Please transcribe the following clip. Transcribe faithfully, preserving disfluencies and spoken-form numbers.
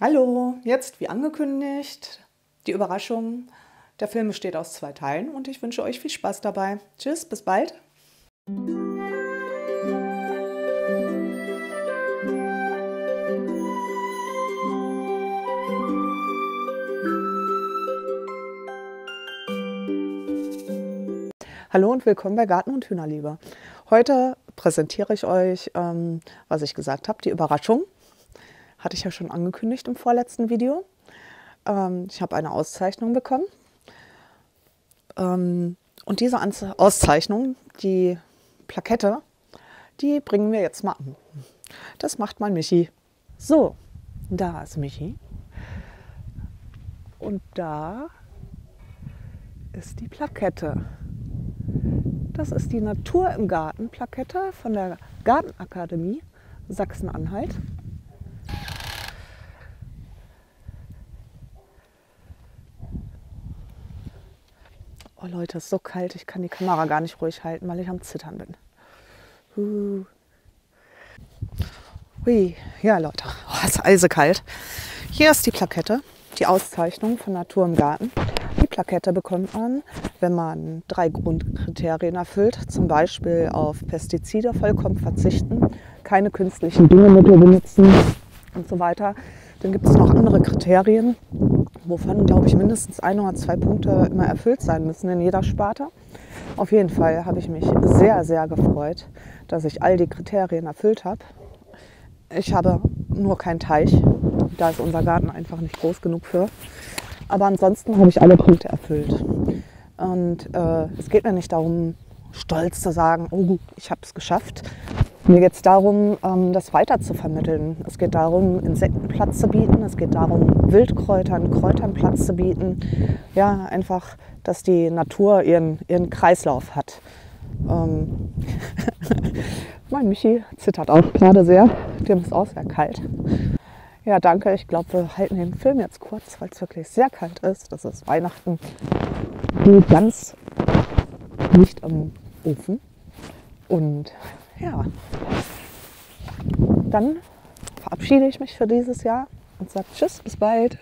Hallo, jetzt wie angekündigt, die Überraschung. Der Film besteht aus zwei Teilen und ich wünsche euch viel Spaß dabei. Tschüss, bis bald. Hallo und willkommen bei Garten- und Hühnerliebe. Heute präsentiere ich euch, ähm, was ich gesagt habe, die Überraschung. Hatte ich ja schon angekündigt im vorletzten Video. Ähm, ich habe eine Auszeichnung bekommen. Ähm, und diese Anze Auszeichnung, die Plakette, die bringen wir jetzt mal an. Das macht mal Michi. So, da ist Michi. Und da ist die Plakette. Das ist die Natur im Garten Plakette von der Gartenakademie Sachsen-Anhalt. Oh Leute, es ist so kalt, ich kann die Kamera gar nicht ruhig halten, weil ich am Zittern bin. Uh. Hui, ja Leute, oh, es ist eisekalt. Hier ist die Plakette, die Auszeichnung von Natur im Garten. Die Plakette bekommt man, wenn man drei Grundkriterien erfüllt, zum Beispiel auf Pestizide vollkommen verzichten, keine künstlichen Düngemittel benutzen und so weiter. Dann gibt es noch andere Kriterien, wovon, glaube ich, mindestens ein oder zwei Punkte immer erfüllt sein müssen in jeder Sparte. Auf jeden Fall habe ich mich sehr, sehr gefreut, dass ich all die Kriterien erfüllt habe. Ich habe nur keinen Teich, da ist unser Garten einfach nicht groß genug für. Aber ansonsten habe ich alle Punkte erfüllt. Und äh, es geht mir nicht darum, stolz zu sagen, oh, ich habe es geschafft. Mir geht es darum, das weiter zu vermitteln. Es geht darum, Insekten Platz zu bieten. Es geht darum, Wildkräutern, Kräutern Platz zu bieten. Ja, einfach, dass die Natur ihren, ihren Kreislauf hat. Ähm mein Michi zittert auch gerade sehr. Dem ist auch sehr kalt. Ja, danke. Ich glaube, wir halten den Film jetzt kurz, weil es wirklich sehr kalt ist. Das ist Weihnachten. Die Gans nicht am Ofen. Und ja, dann verabschiede ich mich für dieses Jahr und sage tschüss, bis bald.